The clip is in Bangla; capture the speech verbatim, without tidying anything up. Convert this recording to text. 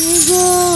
গো।